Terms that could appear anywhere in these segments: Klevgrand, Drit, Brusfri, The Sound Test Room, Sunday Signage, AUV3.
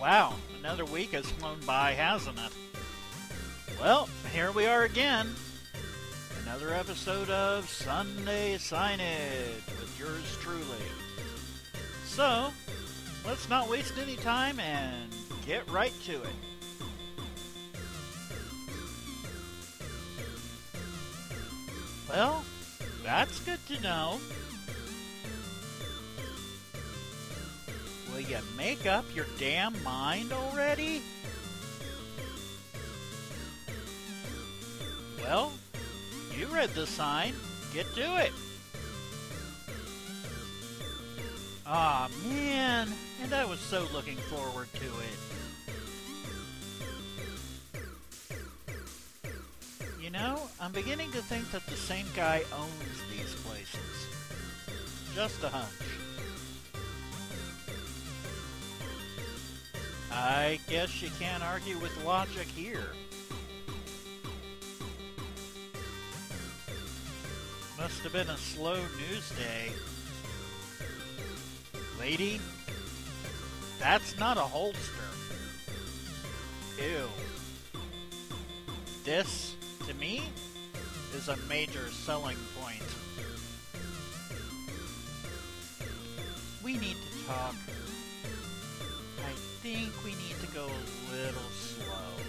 Wow, another week has flown by, hasn't it? Well, here we are again. Another episode of Sunday Signage with yours truly. So, let's not waste any time and get right to it. Well, that's good to know. Will you make up your damn mind already? Well, you read the sign. Get to it. Aw, man. And I was so looking forward to it. You know, I'm beginning to think that the same guy owns these places. Just a hunch. I guess you can't argue with logic here. Must have been a slow news day. Lady, that's not a holster. Ew. This, to me, is a major selling point. We need to talk. I think we need to go a little slow.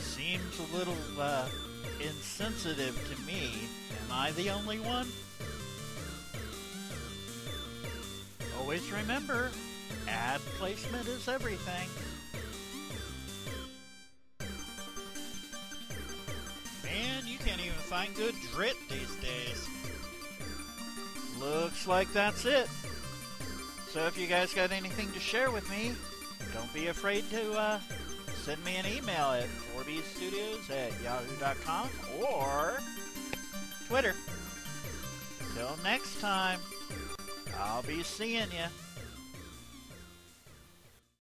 Seems a little, insensitive to me. Am I the only one? Always remember, ad placement is everything. Man, you can't even find good Drit these days. Looks like that's it. So if you guys got anything to share with me, don't be afraid to send me an email at 4bstudios@yahoo.com or Twitter. Till next time, I'll be seeing ya.